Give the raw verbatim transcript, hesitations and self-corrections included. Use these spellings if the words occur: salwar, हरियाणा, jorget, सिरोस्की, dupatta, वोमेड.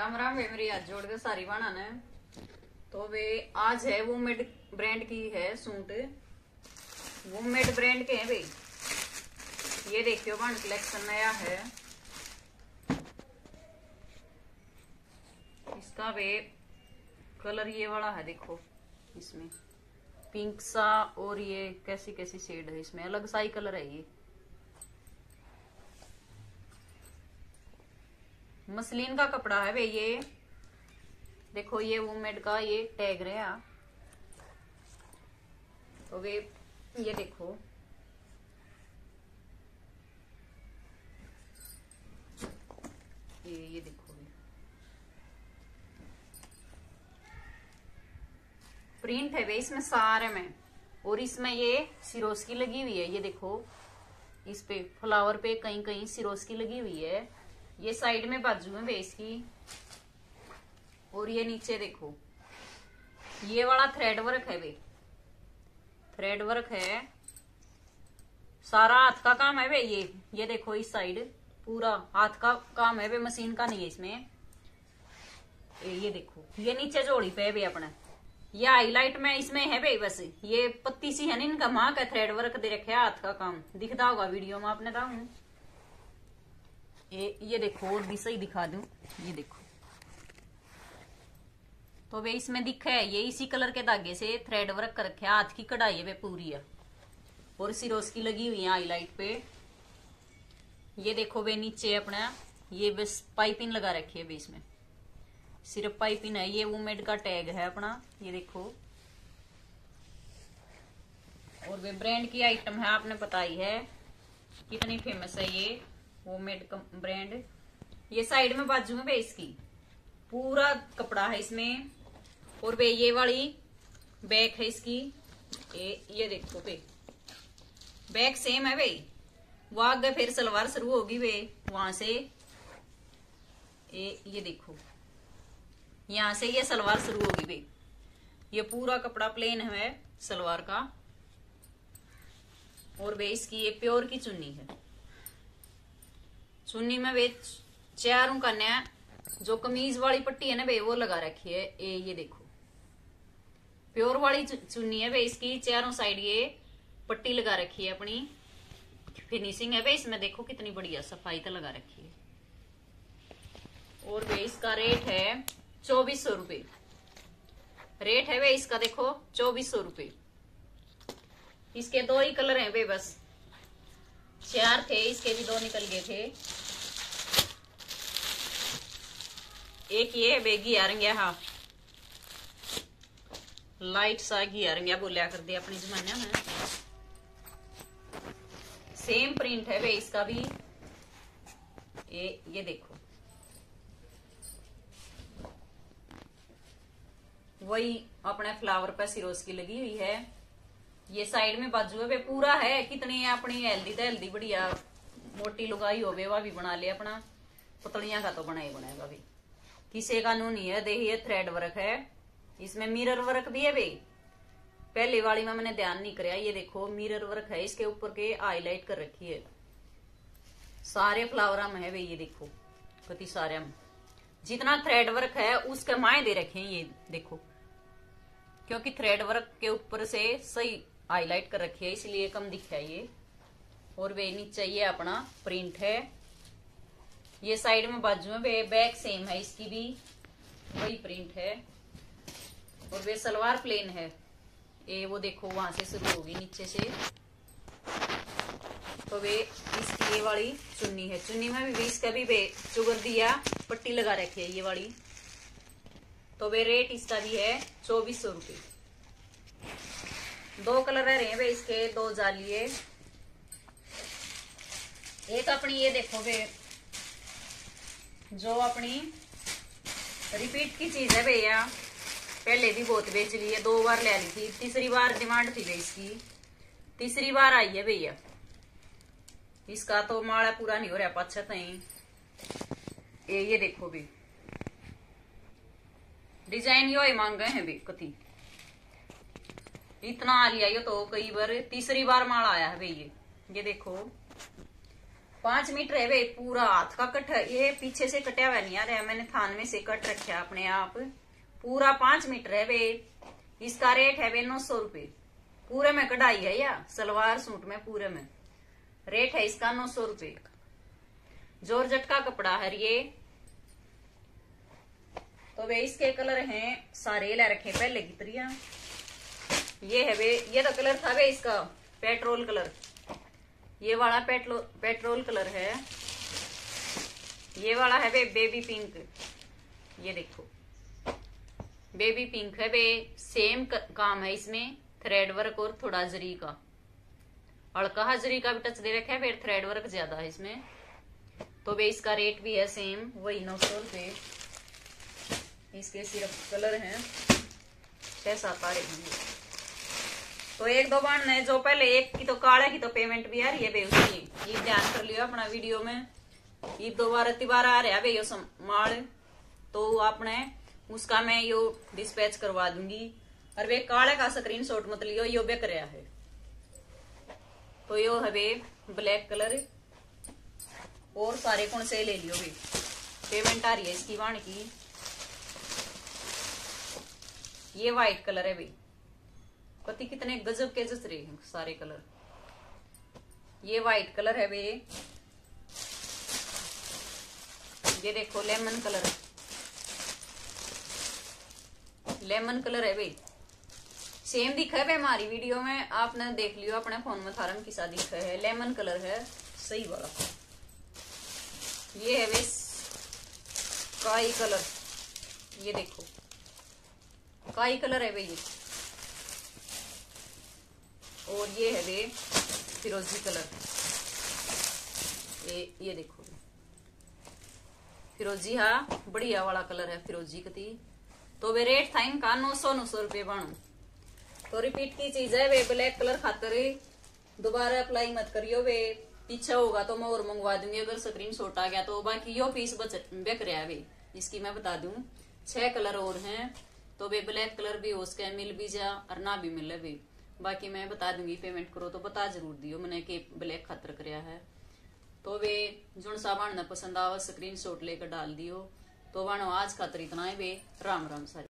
राम राम वे मेरी हाथ जोड़ के सारी बनाना है। तो वे आज है वोमेड ब्रांड की है सूट, वोमेड ब्रांड के हैं भाई। ये देखियो बन कलेक्शन नया है इसका। वे कलर ये वाला है, देखो इसमें पिंक सा और ये कैसी कैसी शेड है, इसमें अलग सा ही कलर है। ये मसलिन का कपड़ा है भाई। ये देखो ये वोमेड का ये टैग रहे। तो वे ये देखो ये ये देखो प्रिंट है भाई इसमें सारे में। और इसमें ये सिरोस्की लगी हुई है, ये देखो इस पे फ्लावर पे कहीं कहीं सिरोस्की लगी हुई है। ये साइड में बाजू में बेस की, और ये नीचे देखो ये वाला थ्रेड वर्क है भाई, थ्रेड वर्क है। सारा हाथ का काम है भाई ये। ये देखो इस साइड पूरा हाथ का काम है भाई, मशीन का नहीं है इसमें। ये देखो ये नीचे जोड़ी पे है भाई अपना, ये हाईलाइट में इसमें है भाई। बस ये पत्ती सी है ना इनका, माँ का थ्रेड वर्क दे रखे हाथ का काम, दिखता होगा वीडियो में आपने था। ये ये देखो और भी सही दिखा दूं, ये देखो। तो वे इसमें दिखा है ये इसी कलर के धागे से थ्रेड वर्क कर रखे, हाथ की कढ़ाई है वे पूरी है, और सिरोस्की लगी हुई है हाईलाइट पे। ये देखो वे नीचे अपना ये बस पाइपिंग लगा रखी है वे, इसमें सिर्फ पाइपिंग है। ये वोमेड का टैग है अपना, ये देखो। और वे ब्रांड की आइटम है, आपने बताई है कितनी फेमस है ये वोमेड ब्रांड। ये साइड में बाजू में बेस की पूरा कपड़ा है इसमें। और बे ये वाली बैक है इसकी, ये ये देखो बे बैक सेम है बे। वो आगे फिर सलवार शुरू होगी बे वहां से, ये ये देखो यहाँ से ये सलवार शुरू होगी बे। ये पूरा कपड़ा प्लेन है सलवार का। और बे इसकी ये प्योर की चुन्नी है, चुन्नी में वे चारों का नया जो कमीज वाली पट्टी है ना बे वो लगा रखी है। ए ये देखो प्योर वाली चुन्नी है बे, इसकी चारों साइड ये पट्टी लगा रखी है अपनी। फिनिशिंग है बे इसमें, देखो कितनी बढ़िया सफाई तो लगा रखी है। और बे इसका रेट है चौबीस सौ रुपये, रेट है बे इसका देखो चौबीस सौ रुपये। इसके दो ही कलर हैं बे, बस चार थे इसके भी दो निकल गए थे। एक ये बेगी आरंगिया, हाँ लाइट सा घी आरंगिया बोलिया कर दिया अपने जमाने में। सेम प्रिंट है वे इसका भी। ये ये देखो वही अपने फ्लावर पर सिरोस्की लगी हुई है। ये साइड में बाजू है वे पूरा है, कितनी है अपनी हेल्दी तो हेल्दी बढ़िया। मोटी लुगाई हो वह भी बना ले अपना, पतलियां का तो बना ही बनाएगा भी, किसी का नू नहीं है। देखिए थ्रेड वर्क है इसमें, मिरर वर्क भी है भाई। पहले वाली में मैंने ध्यान नहीं कराया, ये देखो मिरर वर्क है इसके ऊपर के हाईलाइट कर रखी है। सारे फ्लावरा में है भाई, ये देखो कति सारे में जितना थ्रेड वर्क है उसके माए दे रखे है ये देखो, क्योंकि थ्रेड वर्क के ऊपर से सही हाईलाइट कर रखी है इसलिए कम दिखा ये। और वे नीचे ये अपना प्रिंट है। ये साइड में बाजू में वे बैक सेम है, इसकी भी वही प्रिंट है। और वे सलवार प्लेन है, ये वो देखो वहां से शुरू होगी नीचे से। तो वे इसकी ये वाली चुन्नी है, चुन्नी में भी वे इसका भी वे चुगर दिया पट्टी लगा रखी है ये वाली। तो वे रेट इसका भी है चौबीस सौ रुपये। दो कलर रह रहे हैं वे इसके, दो जालिए। एक अपनी ये देखो वे जो अपनी रिपीट की चीज है भैया, पहले भी बहुत बेच ली है, दो बार ले ली थी, तीसरी बार डिमांड थी इसकी, तीसरी बार आई है भैया। इसका तो माड़ा पूरा नहीं हो रहा पाछा तई। ये देखो भी डिजाइन यो ही मांग गए हैं भी कति, इतना आ लिया ये तो कई बार, तीसरी बार माल आया है भाई ये। ये देखो पांच मीटर है वे पूरा हाथ का कट। ये पीछे से कटिया हुआ नहीं यार, मैंने थान में से कट रखा अपने आप। पूरा पांच मीटर है वे, इसका रेट है वे नौ सौ रूपये। पूरे में कढ़ाई है या सलवार सूट में पूरे में रेट है इसका नौ सौ रूपये। जॉर्जेट का कपड़ा है ये। तो वे इसके कलर हैं सारे ले रखे पहले की तरिया। ये है वे, ये तो कलर था वे इसका पेट्रोल कलर, ये वाला पेट्रो पेट्रोल कलर है। ये वाला है बे बेबी पिंक, ये देखो बेबी पिंक है बे। सेम काम है इसमें, थ्रेड वर्क और थोड़ा जरी का हल्का जरी का भी टच दे रखा है, फिर थ्रेड वर्क ज्यादा है इसमें। तो बे इसका रेट भी है सेम वही नौ सौ रुपये। इसके सिर्फ कलर हैं छह सात आठ। तो एक दो बार ने जो पहले एक की तो काले की तो पेमेंट भी यार ये बे उसकी ये ध्यान कर लियो अपना वीडियो में। ये दो बार तीबार आ रहा बे यो माल, तो आपने उसका मैं यो डिस्पैच करवा दूंगी। और वे काले का स्क्रीनशॉट मत लियो, यो बे करया है। तो यो है बे ब्लैक कलर और सारे कौन से ले लियो बे। पेमेंट आ रही है इसकी वाण की। ये व्हाइट कलर है बे, पति कितने गजब के जच रहे हैं सारे कलर। ये व्हाइट कलर है बे, ये देखो लेमन कलर, लेमन कलर है बे। सेम दिखा है हमारी वीडियो में, आपने देख लियो अपने फोन में थारम किसा दिखा है। लेमन कलर है सही वाला। ये है बे काई कलर, ये देखो काई कलर है बे ये। और ये है वे फिरोजी कलर, ये ये देखो फिरोजी हा बढ़िया वाला कलर है फिरोजी कती। तो वे रेट था इनका नौ सौ नौ सौ रुपये बाणु। तो रिपीट की चीज है वे, ब्लैक कलर खातर दोबारा अप्लाई मत करियो वे। पीछा होगा तो मैं और मंगवा दूंगी अगर स्क्रीन शॉट आ गया तो। बाकी यो पीस बेक रहा है वे, इसकी मैं बता दूं छह कलर और हैं। तो वे ब्लैक कलर भी हो सके मिल भी जा और ना भी मिले वे, बाकी मैं बता दूंगी। पेमेंट करो तो बता जरूर दियो मैंने के ब्लैक खातर करया है। तो वे जुन साबान ना पसंद आवा स्क्रीनशॉट लेकर डाल दियो। तो वाणो आज खातर इतना ही वे। राम राम सारी।